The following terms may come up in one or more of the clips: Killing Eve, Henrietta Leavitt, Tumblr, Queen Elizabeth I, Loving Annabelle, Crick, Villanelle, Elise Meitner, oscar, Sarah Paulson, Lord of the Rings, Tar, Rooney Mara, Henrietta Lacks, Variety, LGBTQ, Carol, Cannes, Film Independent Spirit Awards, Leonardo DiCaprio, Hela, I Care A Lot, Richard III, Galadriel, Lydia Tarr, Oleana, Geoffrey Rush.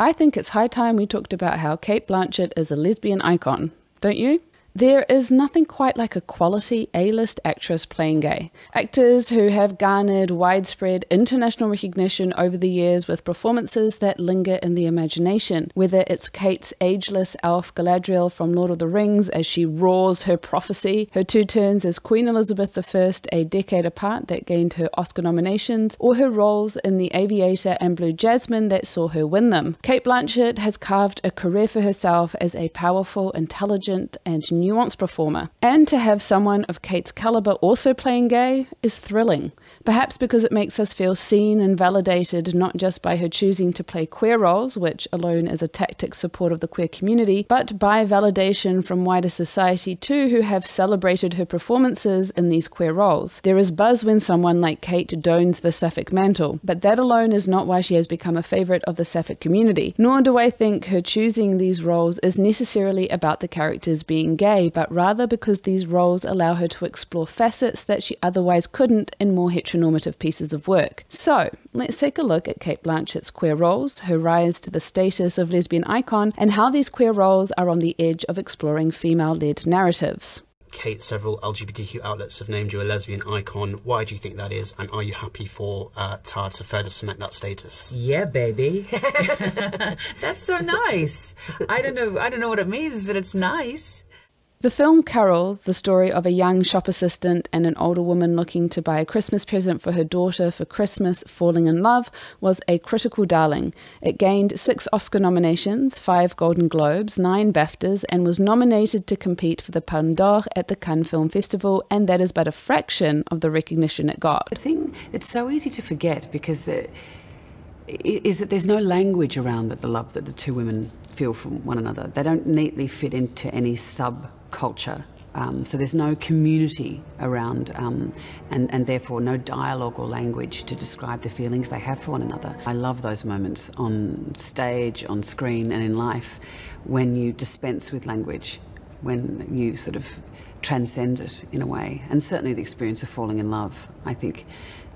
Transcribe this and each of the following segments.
I think it's high time we talked about how Cate Blanchett is a lesbian icon, don't you? There is nothing quite like a quality A-list actress playing gay. Actors who have garnered widespread international recognition over the years with performances that linger in the imagination, whether it's Cate's ageless elf Galadriel from Lord of the Rings as she roars her prophecy, her two turns as Queen Elizabeth I a decade apart that gained her Oscar nominations, or her roles in The Aviator and Blue Jasmine that saw her win them. Cate Blanchett has carved a career for herself as a powerful, intelligent, and nuanced performer, and to have someone of Cate's caliber also playing gay is thrilling, perhaps because it makes us feel seen and validated, not just by her choosing to play queer roles, which alone is a tactic support of the queer community, but by validation from wider society too, who have celebrated her performances in these queer roles. There is buzz when someone like Cate dons the sapphic mantle, but that alone is not why she has become a favorite of the sapphic community, nor do I think her choosing these roles is necessarily about the characters being gay, but rather because these roles allow her to explore facets that she otherwise couldn't in more heteronormative pieces of work. So, let's take a look at Cate Blanchett's queer roles, her rise to the status of lesbian icon, and how these queer roles are on the edge of exploring female-led narratives. Cate, several LGBTQ outlets have named you a lesbian icon. Why do you think that is, and are you happy for Tar to further cement that status? Yeah, baby. That's so nice. I don't know what it means, but it's nice. The film Carol, the story of a young shop assistant and an older woman looking to buy a Christmas present for her daughter for Christmas, falling in love, was a critical darling. It gained 6 Oscar nominations, 5 Golden Globes, 9 BAFTAs, and was nominated to compete for the Palme d'Or at the Cannes Film Festival, and that is but a fraction of the recognition it got. The thing that's so easy to forget because is that there's no language around that, the love that the two women feel from one another. They don't neatly fit into any sub culture, so there's no community around, and therefore no dialogue or language to describe the feelings they have for one another. I love those moments on stage, on screen, and in life when you dispense with language, when you sort of transcend it in a way. And certainly the experience of falling in love, I think,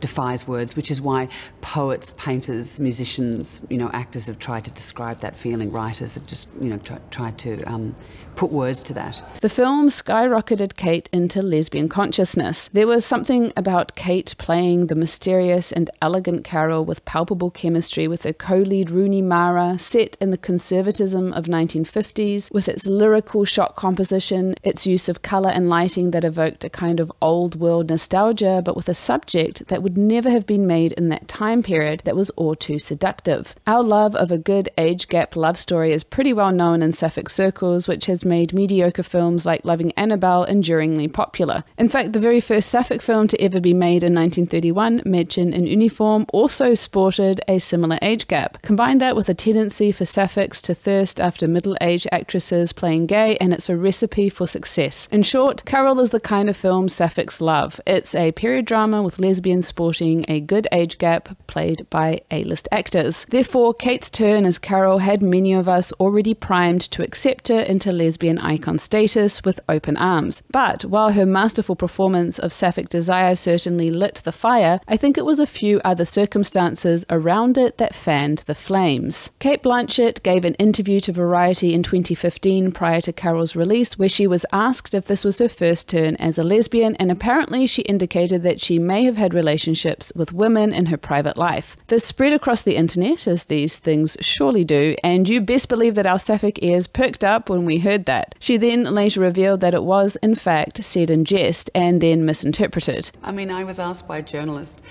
defies words, which is why poets, painters, musicians, you know, actors have tried to describe that feeling. Writers have just, you know, tried to put words to that. The film skyrocketed Cate into lesbian consciousness. There was something about Cate playing the mysterious and elegant Carol with palpable chemistry with her co-lead Rooney Mara, set in the conservatism of 1950s, with its lyrical shot composition, its use of colour and lighting that evoked a kind of old world nostalgia, but with a subject that would never have been made in that time period that was all too seductive. Our love of a good age gap love story is pretty well known in sapphic circles, which has made mediocre films like Loving Annabelle enduringly popular. In fact, the very first sapphic film to ever be made in 1931, Mädchen in Uniform, also sported a similar age gap. Combine that with a tendency for sapphics to thirst after middle-aged actresses playing gay, and it's a recipe for success. In short, Carol is the kind of film sapphics love. It's a period drama with lesbian sports, a good age gap played by A-list actors. Therefore, Cate's turn as Carol had many of us already primed to accept her into lesbian icon status with open arms. But while her masterful performance of sapphic desire certainly lit the fire, I think it was a few other circumstances around it that fanned the flames. Cate Blanchett gave an interview to Variety in 2015 prior to Carol's release, where she was asked if this was her first turn as a lesbian, and apparently she indicated that she may have had relationships with women in her private life. This spread across the internet, as these things surely do, and you best believe that our sapphic ears perked up when we heard that. She then later revealed that it was, in fact, said in jest and then misinterpreted. I mean, I was asked by a journalist,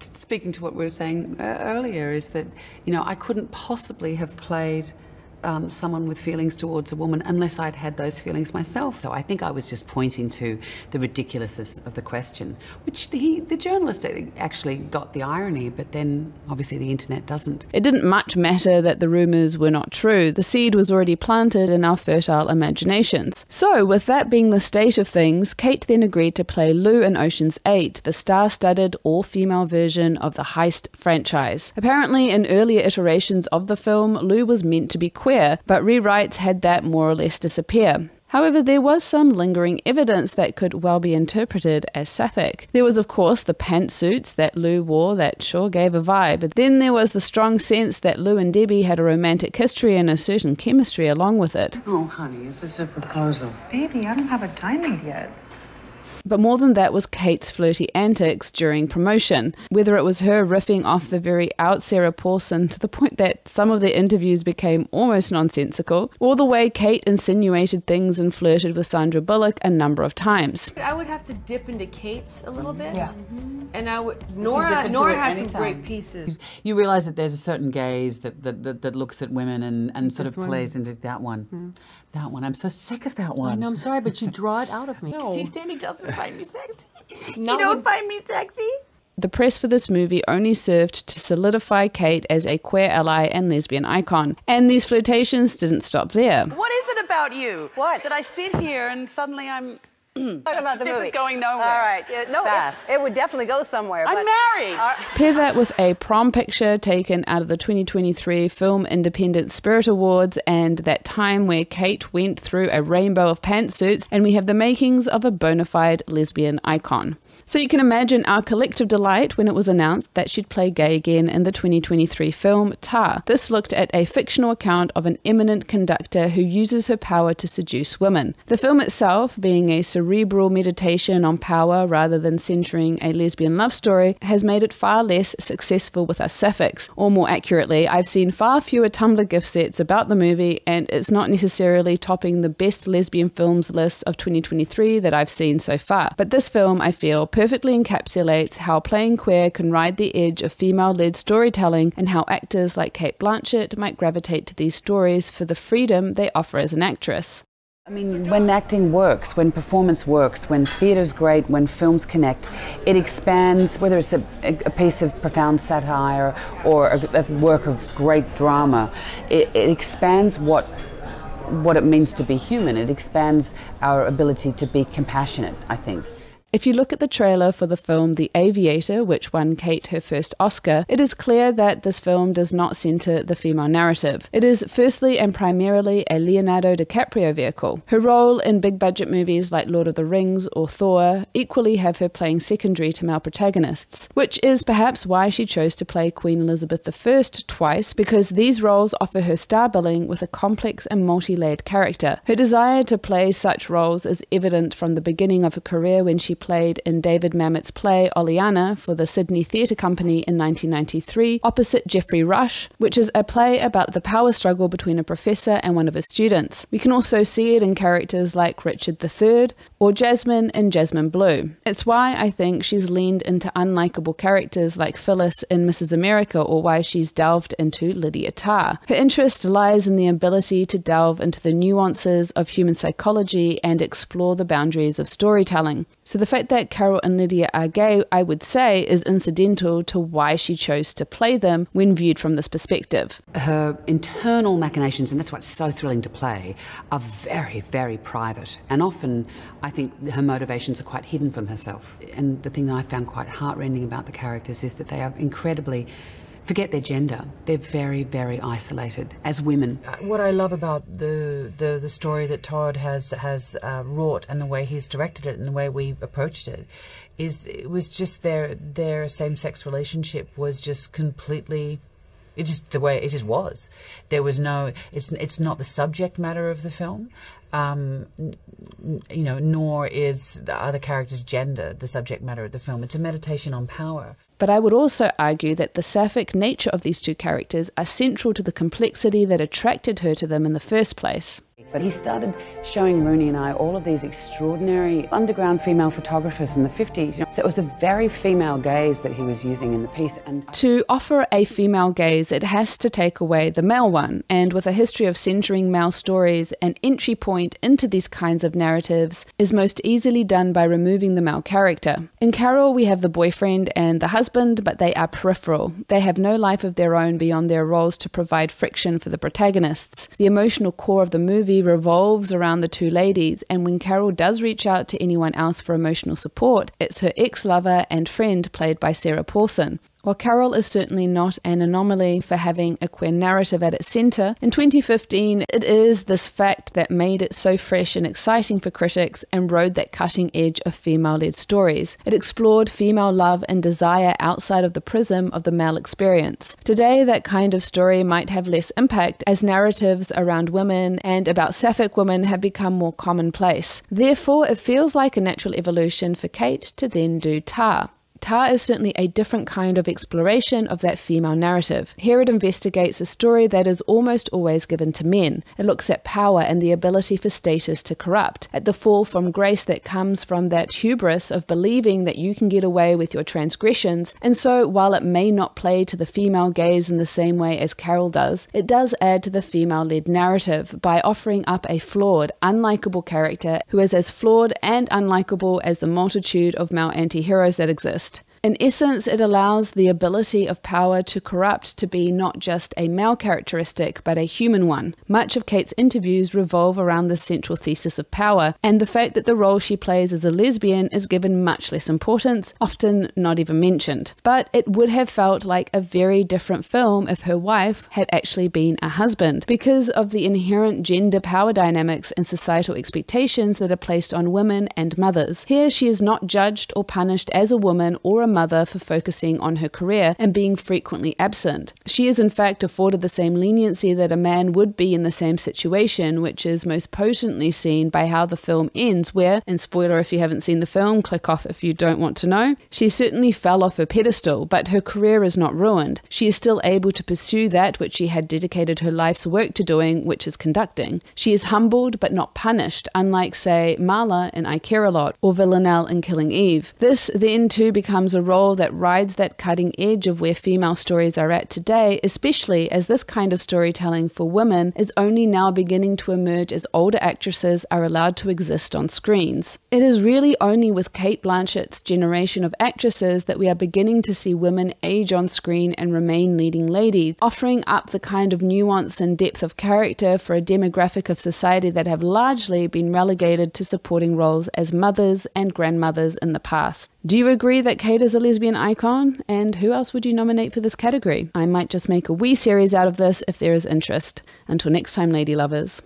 speaking to what we were saying earlier, is that, you know, I couldn't possibly have played someone with feelings towards a woman unless I'd had those feelings myself. So I think I was just pointing to the ridiculousness of the question, which the journalist actually got the irony, but then obviously the internet doesn't. It didn't much matter that the rumours were not true. The seed was already planted in our fertile imaginations. So with that being the state of things, Cate then agreed to play Lou in Ocean's 8, the star-studded all-female version of the heist franchise. Apparently in earlier iterations of the film, Lou was meant to be queer, but rewrites had that more or less disappear. However, there was some lingering evidence that could well be interpreted as sapphic. There was, of course, the pantsuits that Lou wore that sure gave a vibe. Then there was the strong sense that Lou and Debbie had a romantic history and a certain chemistry along with it. Oh, honey, is this a proposal? Baby, I don't have a diamond yet. But more than that was Cate's flirty antics during promotion, whether it was her riffing off the very out Sarah Paulson to the point that some of their interviews became almost nonsensical, or the way Cate insinuated things and flirted with Sandra Bullock a number of times. I would have to dip into Cate's a little bit, yeah. And I would. Nora had some great pieces. You realise that there's a certain gaze that looks at women and sort of plays into that one. Mm. That one. I'm so sick of that one. I know, I'm sorry, but you draw it out of me. No. Steve Danny doesn't find me sexy. You don't find me sexy? The press for this movie only served to solidify Cate as a queer ally and lesbian icon. And these flirtations didn't stop there. What is it about you? What? That I sit here and suddenly I'm... Talk about the movie. This is going nowhere. All right. No, it would definitely go somewhere. I'm married. Pair that with a prom picture taken out of the 2023 Film Independent Spirit Awards and that time where Cate went through a rainbow of pantsuits, and we have the makings of a bona fide lesbian icon. So you can imagine our collective delight when it was announced that she'd play gay again in the 2023 film Tar. This looked at a fictional account of an eminent conductor who uses her power to seduce women. The film itself, being a cerebral meditation on power rather than centering a lesbian love story, has made it far less successful with us sapphics. Or more accurately, I've seen far fewer Tumblr gift sets about the movie, and it's not necessarily topping the best lesbian films list of 2023 that I've seen so far. But this film, I feel, perfectly encapsulates how playing queer can ride the edge of female-led storytelling and how actors like Cate Blanchett might gravitate to these stories for the freedom they offer as an actress. I mean, when acting works, when performance works, when theatre's great, when films connect, it expands, whether it's a piece of profound satire or a work of great drama, it expands what it means to be human. It expands our ability to be compassionate, I think. If you look at the trailer for the film The Aviator, which won Cate her first Oscar, it is clear that this film does not centre the female narrative. It is firstly and primarily a Leonardo DiCaprio vehicle. Her role in big-budget movies like Lord of the Rings or Thor equally have her playing secondary to male protagonists, which is perhaps why she chose to play Queen Elizabeth I twice, because these roles offer her star billing with a complex and multi-layered character. Her desire to play such roles is evident from the beginning of her career when she played in David Mamet's play Oleana for the Sydney Theatre Company in 1993 opposite Geoffrey Rush, which is a play about the power struggle between a professor and one of his students. We can also see it in characters like Richard III or Jasmine in Jasmine Blue. It's why I think she's leaned into unlikable characters like Phyllis in Mrs. America, or why she's delved into Lydia Tarr. Her interest lies in the ability to delve into the nuances of human psychology and explore the boundaries of storytelling. So the fact that Carol and Lydia are gay, I would say, is incidental to why she chose to play them when viewed from this perspective. Her internal machinations, and that's what's so thrilling to play, are very, very private. And often, I think her motivations are quite hidden from herself. And the thing that I found quite heartrending about the characters is that they are incredibly... Forget their gender. They're very, very isolated as women. What I love about the story that Todd has wrought, and the way he's directed it and the way we approached it, is it was just their same-sex relationship was just completely... It just the way it just was. There was no... It's not the subject matter of the film. You know, nor is the other character's gender the subject matter of the film. It's a meditation on power. But I would also argue that the sapphic nature of these two characters are central to the complexity that attracted her to them in the first place. But he started showing Rooney and I all of these extraordinary underground female photographers in the 50s. You know? So it was a very female gaze that he was using in the piece. And to offer a female gaze, it has to take away the male one. And with a history of centering male stories, an entry point into these kinds of narratives is most easily done by removing the male character. In Carol, we have the boyfriend and the husband, but they are peripheral. They have no life of their own beyond their roles to provide friction for the protagonists. The emotional core of the movie revolves around the two ladies, and when Carol does reach out to anyone else for emotional support, it's her ex-lover and friend played by Sarah Paulson. While Carol is certainly not an anomaly for having a queer narrative at its centre, in 2015 it is this fact that made it so fresh and exciting for critics and rode that cutting edge of female-led stories. It explored female love and desire outside of the prism of the male experience. Today that kind of story might have less impact as narratives around women and about sapphic women have become more commonplace. Therefore it feels like a natural evolution for Cate to then do Tar. Tar is certainly a different kind of exploration of that female narrative. Here it investigates a story that is almost always given to men. It looks at power and the ability for status to corrupt, at the fall from grace that comes from that hubris of believing that you can get away with your transgressions, and so while it may not play to the female gaze in the same way as Carol does, it does add to the female-led narrative by offering up a flawed, unlikable character who is as flawed and unlikable as the multitude of male anti-heroes that exist. In essence, it allows the ability of power to corrupt to be not just a male characteristic, but a human one. Much of Cate's interviews revolve around this central thesis of power, and the fact that the role she plays as a lesbian is given much less importance, often not even mentioned. But it would have felt like a very different film if her wife had actually been a husband, because of the inherent gender power dynamics and societal expectations that are placed on women and mothers. Here she is not judged or punished as a woman or a mother for focusing on her career and being frequently absent. She is in fact afforded the same leniency that a man would be in the same situation, which is most potently seen by how the film ends where, and spoiler if you haven't seen the film, click off if you don't want to know, she certainly fell off her pedestal, but her career is not ruined. She is still able to pursue that which she had dedicated her life's work to doing, which is conducting. She is humbled but not punished, unlike, say, Marla in I Care A Lot or Villanelle in Killing Eve. This then too becomes a role that rides that cutting edge of where female stories are at today, especially as this kind of storytelling for women is only now beginning to emerge as older actresses are allowed to exist on screens. It is really only with Cate Blanchett's generation of actresses that we are beginning to see women age on screen and remain leading ladies, offering up the kind of nuance and depth of character for a demographic of society that have largely been relegated to supporting roles as mothers and grandmothers in the past. Do you agree that Cate is a lesbian icon, and who else would you nominate for this category? I might just make a wee series out of this if there is interest. Until next time, lady lovers.